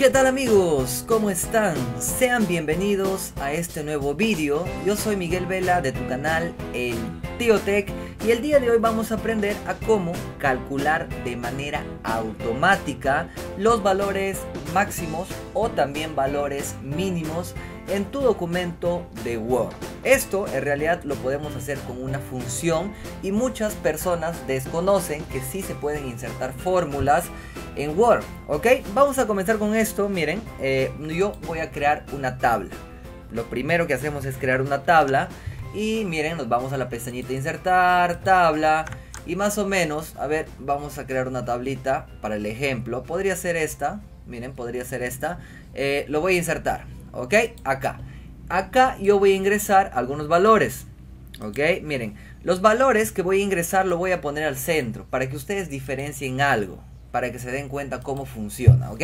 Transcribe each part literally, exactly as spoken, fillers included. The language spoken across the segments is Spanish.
¿Qué tal amigos? ¿Cómo están? Sean bienvenidos a este nuevo vídeo. Yo soy Miguel Vela de tu canal El Tío Tech y el día de hoy vamos a aprender a cómo calcular de manera automática los valores máximos o también valores mínimos en tu documento de Word. Esto en realidad lo podemos hacer con una función y muchas personas desconocen que sí se pueden insertar fórmulas en Word, ¿ok? Vamos a comenzar con esto. Miren, eh, yo voy a crear una tabla. Lo primero que hacemos es crear una tabla y miren, nos vamos a la pestañita insertar, tabla y más o menos, a ver, vamos a crear una tablita para el ejemplo. Podría ser esta, miren, podría ser esta. Eh, lo voy a insertar, ¿ok? Acá, acá yo voy a ingresar algunos valores, ¿ok? Miren, los valores que voy a ingresar lo voy a poner al centro para que ustedes diferencien algo, para que se den cuenta cómo funciona, ¿ok?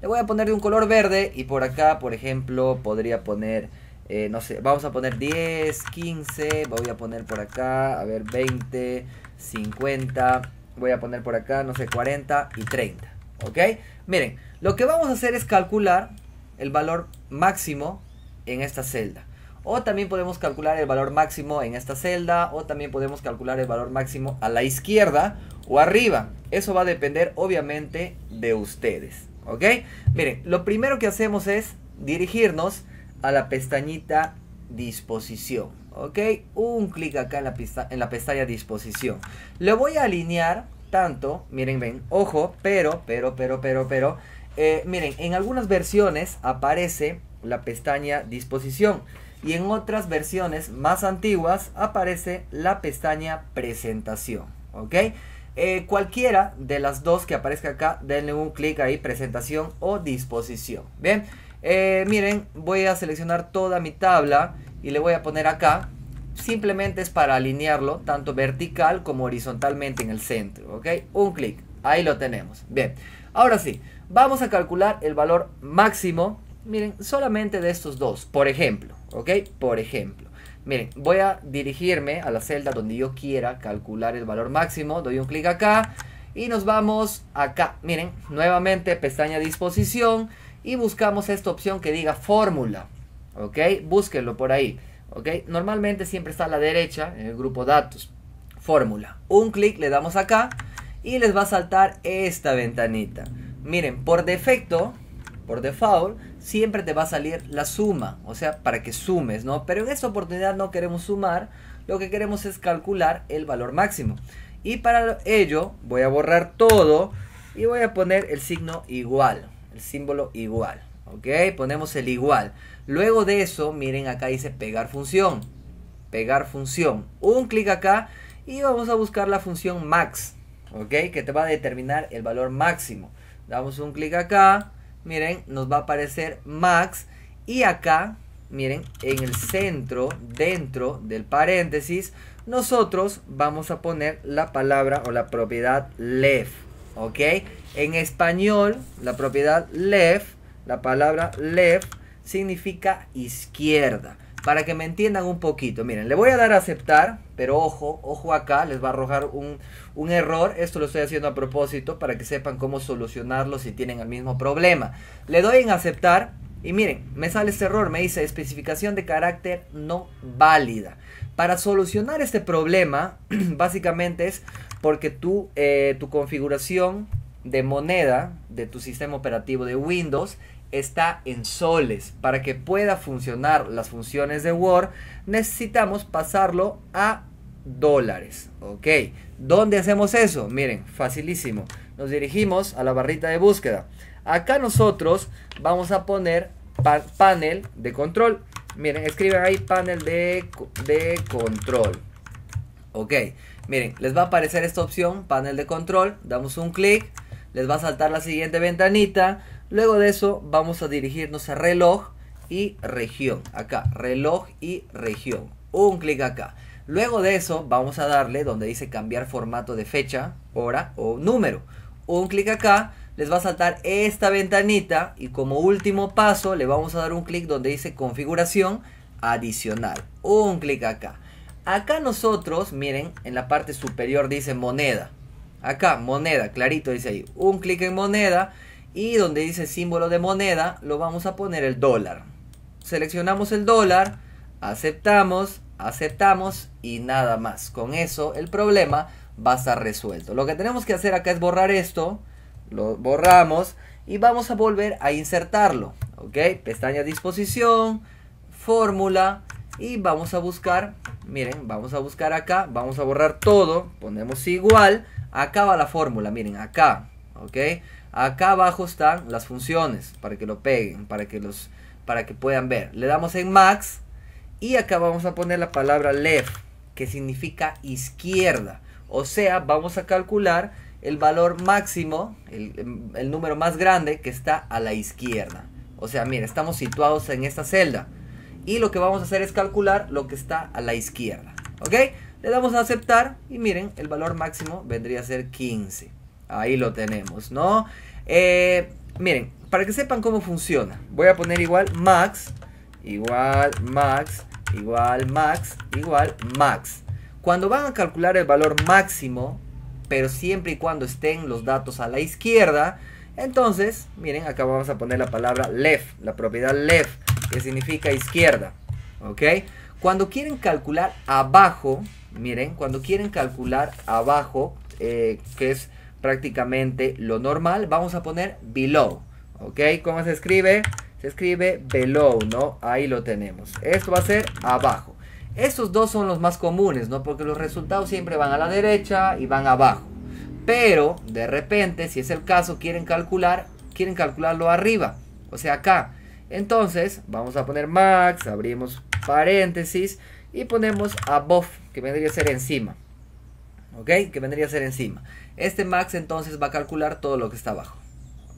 Le voy a poner de un color verde y por acá, por ejemplo, podría poner, eh, no sé, vamos a poner diez, quince, voy a poner por acá, a ver, veinte, cincuenta, voy a poner por acá, no sé, cuarenta y treinta, ¿ok? Miren, lo que vamos a hacer es calcular el valor máximo en esta celda. O también podemos calcular el valor máximo en esta celda. O también podemos calcular el valor máximo a la izquierda o arriba. Eso va a depender obviamente de ustedes, ¿ok? Miren, lo primero que hacemos es dirigirnos a la pestañita disposición, ¿ok? Un clic acá en la, pista en la pestaña disposición. Le voy a alinear tanto, miren, ven, ojo, pero, pero, pero, pero, pero. Eh, miren, en algunas versiones aparece la pestaña disposición. Y en otras versiones más antiguas aparece la pestaña presentación, ¿ok? Eh, cualquiera de las dos que aparezca acá, denle un clic ahí, presentación o disposición, ¿bien? Eh, miren, voy a seleccionar toda mi tabla y le voy a poner acá. Simplemente es para alinearlo tanto vertical como horizontalmente en el centro, ¿ok? Un clic, ahí lo tenemos, bien. Ahora sí, vamos a calcular el valor máximo, miren, solamente de estos dos, por ejemplo. Ok, por ejemplo, miren, voy a dirigirme a la celda donde yo quiera calcular el valor máximo. Doy un clic acá y nos vamos acá. Miren, nuevamente pestaña disposición y buscamos esta opción que diga fórmula. Ok, búsquenlo por ahí. Ok, normalmente siempre está a la derecha en el grupo datos. Fórmula. Un clic le damos acá y les va a saltar esta ventanita. Miren, por defecto, por default, siempre te va a salir la suma, o sea, para que sumes, ¿no? Pero en esta oportunidad no queremos sumar, lo que queremos es calcular el valor máximo. Y para ello voy a borrar todo y voy a poner el signo igual, el símbolo igual, ¿ok? Ponemos el igual. Luego de eso, miren, acá dice pegar función, pegar función. Un clic acá y vamos a buscar la función max, ¿ok? Que te va a determinar el valor máximo. Damos un clic acá. Miren, nos va a aparecer max y acá, miren, en el centro, dentro del paréntesis, nosotros vamos a poner la palabra o la propiedad left, ¿ok? En español, la propiedad left, la palabra left significa izquierda. Para que me entiendan un poquito, miren, le voy a dar a aceptar, pero ojo, ojo acá, les va a arrojar un, un error. Esto lo estoy haciendo a propósito para que sepan cómo solucionarlo si tienen el mismo problema. Le doy en aceptar y miren, me sale este error, me dice especificación de carácter no válida. Para solucionar este problema, básicamente es porque tú, eh, tu configuración de moneda de tu sistema operativo de Windows está en soles. Para que pueda funcionar las funciones de Word necesitamos pasarlo a dólares, ok. ¿Dónde hacemos eso? Miren, facilísimo, nos dirigimos a la barrita de búsqueda. Acá nosotros vamos a poner pa panel de control. Miren, escriben ahí panel de, de control, ok. Miren, les va a aparecer esta opción, panel de control. Damos un clic, les va a saltar la siguiente ventanita. Luego de eso vamos a dirigirnos a reloj y región. Acá, reloj y región. Un clic acá. Luego de eso vamos a darle donde dice cambiar formato de fecha, hora o número. Un clic acá. Les va a saltar esta ventanita. Y como último paso le vamos a dar un clic donde dice configuración adicional. Un clic acá. Acá nosotros, miren, en la parte superior dice moneda. Acá, moneda, clarito dice ahí. Un clic en moneda. y donde dice símbolo de moneda lo vamos a poner el dólar. Seleccionamos el dólar, aceptamos, aceptamos y nada más. Con eso el problema va a estar resuelto. Lo que tenemos que hacer acá es borrar esto, lo borramos y vamos a volver a insertarlo, ¿ok? Pestaña disposición, fórmula y vamos a buscar, miren, vamos a buscar acá, vamos a borrar todo, ponemos igual, acá va la fórmula, miren, acá, ¿ok? Acá abajo están las funciones para que lo peguen, para que los, para que puedan ver. Le damos en max y acá vamos a poner la palabra left, que significa izquierda. O sea, vamos a calcular el valor máximo, el, el número más grande que está a la izquierda. O sea, mira, estamos situados en esta celda. Y lo que vamos a hacer es calcular lo que está a la izquierda. ¿Ok? Le damos a aceptar y miren, el valor máximo vendría a ser quince. Ahí lo tenemos, ¿no? Eh, miren, para que sepan cómo funciona, voy a poner igual max, igual max, igual max, igual max. Cuando van a calcular el valor máximo, pero siempre y cuando estén los datos a la izquierda, entonces, miren, acá vamos a poner la palabra left, la propiedad left, que significa izquierda, ¿ok? Cuando quieren calcular abajo, miren, cuando quieren calcular abajo, eh, que es prácticamente lo normal, vamos a poner below, ¿ok? ¿Cómo se escribe? Se escribe below, ¿no? Ahí lo tenemos. Esto va a ser abajo. Estos dos son los más comunes, ¿no? Porque los resultados siempre van a la derecha y van abajo. Pero, de repente, si es el caso, quieren calcular, quieren calcularlo arriba. O sea, acá. Entonces, vamos a poner max, abrimos paréntesis y ponemos above, que vendría a ser encima. ¿Ok? Que vendría a ser encima. Este max, entonces, va a calcular todo lo que está abajo.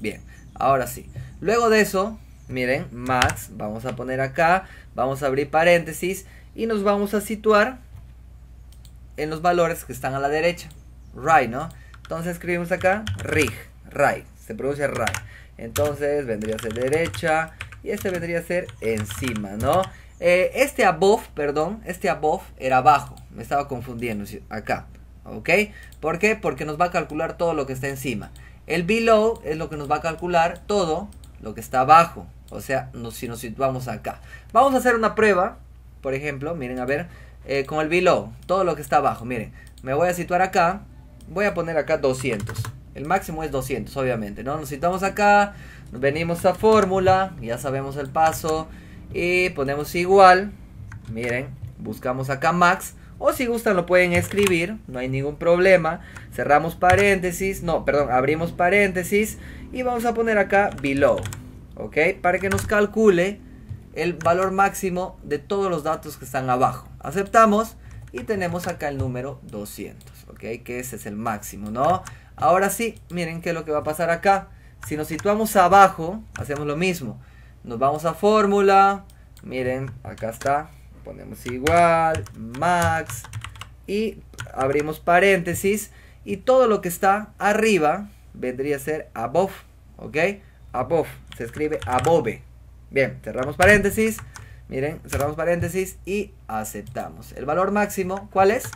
Bien, ahora sí. Luego de eso, miren, max, vamos a poner acá, vamos a abrir paréntesis. Y nos vamos a situar en los valores que están a la derecha. Right, ¿no? Entonces escribimos acá rig, right. Se pronuncia right. Entonces vendría a ser derecha. Y este vendría a ser encima, ¿no? Eh, este above, perdón. Este above era abajo. Me estaba confundiendo acá. ¿Ok? ¿Por qué? Porque nos va a calcular todo lo que está encima. El below es lo que nos va a calcular todo lo que está abajo. O sea, nos, si nos situamos acá. Vamos a hacer una prueba. Por ejemplo, miren, a ver, eh, con el below, todo lo que está abajo, miren, me voy a situar acá, voy a poner acá doscientos, el máximo es doscientos, obviamente, ¿no? Nos situamos acá, venimos a fórmula, ya sabemos el paso, y ponemos igual, miren, buscamos acá max, o si gustan lo pueden escribir, no hay ningún problema, cerramos paréntesis, no, perdón, abrimos paréntesis, y vamos a poner acá below, ¿ok? Para que nos calcule el valor máximo de todos los datos que están abajo. Aceptamos y tenemos acá el número doscientos, ¿ok? Que ese es el máximo, ¿no? Ahora sí, miren qué es lo que va a pasar acá. Si nos situamos abajo, hacemos lo mismo. Nos vamos a fórmula, miren, acá está, ponemos igual, max, y abrimos paréntesis, y todo lo que está arriba vendría a ser above, ¿ok? Above, se escribe above. Bien, cerramos paréntesis, miren, cerramos paréntesis y aceptamos. El valor máximo, ¿cuál es?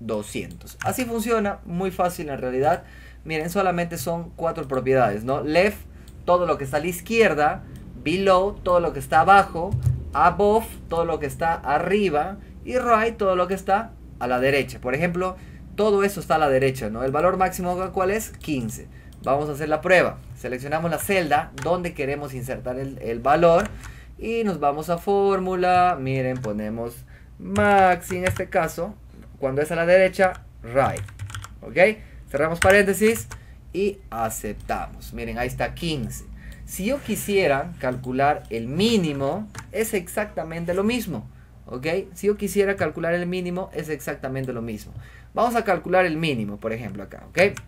doscientos. Así funciona, muy fácil en realidad. Miren, solamente son cuatro propiedades, ¿no? Left, todo lo que está a la izquierda, below, todo lo que está abajo, above, todo lo que está arriba, y right, todo lo que está a la derecha. Por ejemplo, todo eso está a la derecha, ¿no? El valor máximo, ¿cuál es? quince. Vamos a hacer la prueba. Seleccionamos la celda donde queremos insertar el, el valor. Y nos vamos a fórmula. Miren, ponemos max. Y en este caso, cuando es a la derecha, right. ¿Ok? Cerramos paréntesis y aceptamos. Miren, ahí está quince. Si yo quisiera calcular el mínimo, es exactamente lo mismo. ¿Ok? Si yo quisiera calcular el mínimo, es exactamente lo mismo. Vamos a calcular el mínimo, por ejemplo, acá. ¿Ok?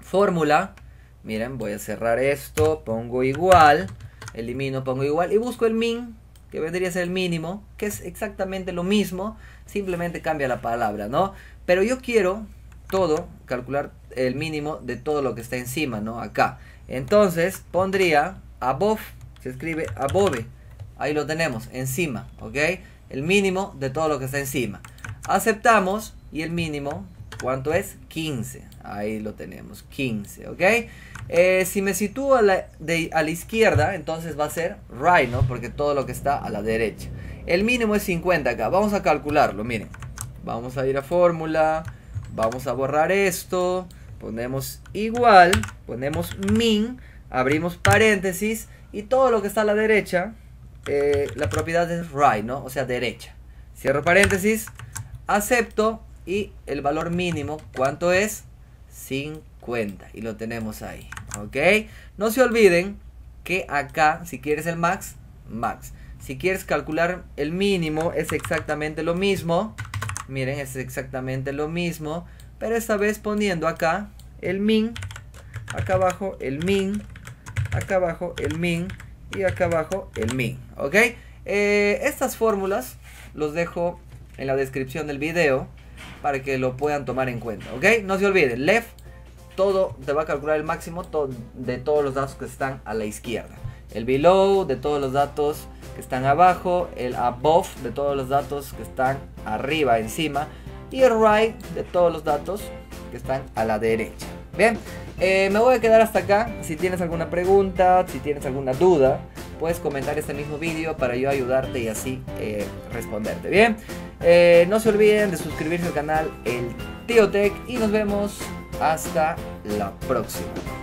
Fórmula. Miren, voy a cerrar esto, pongo igual, elimino, pongo igual y busco el min, que vendría a ser el mínimo, que es exactamente lo mismo, simplemente cambia la palabra, ¿no? Pero yo quiero todo, calcular el mínimo de todo lo que está encima, ¿no? Acá. Entonces pondría above, se escribe above, ahí lo tenemos, encima, ¿ok? El mínimo de todo lo que está encima. Aceptamos y el mínimo ¿Cuánto es? quince. Ahí lo tenemos, quince, ¿ok? Eh, si me sitúo a la, de, a la izquierda, entonces va a ser right, ¿no? Porque todo lo que está a la derecha. El mínimo es cincuenta acá. Vamos a calcularlo, miren. Vamos a ir a fórmula. Vamos a borrar esto. Ponemos igual. Ponemos min. Abrimos paréntesis. Y todo lo que está a la derecha, eh, la propiedad es right, ¿no? O sea, derecha. Cierro paréntesis. Acepto. Y el valor mínimo, ¿cuánto es? cincuenta. Y lo tenemos ahí, ¿ok? No se olviden que acá, si quieres el max, max. Si quieres calcular el mínimo, es exactamente lo mismo. Miren, es exactamente lo mismo. Pero esta vez poniendo acá el min. Acá abajo el min. Acá abajo el min. Y acá abajo el min, ¿ok? Eh, estas fórmulas los dejo en la descripción del video, para que lo puedan tomar en cuenta, ¿ok? No se olviden, left, todo te va a calcular el máximo to de todos los datos que están a la izquierda. El below, de todos los datos que están abajo. El above, de todos los datos que están arriba, encima. Y el right, de todos los datos que están a la derecha. Bien, eh, me voy a quedar hasta acá. Si tienes alguna pregunta, si tienes alguna duda, puedes comentar este mismo vídeo para yo ayudarte y así eh, responderte, ¿bien? Eh, no se olviden de suscribirse al canal El Tío Tech y nos vemos hasta la próxima.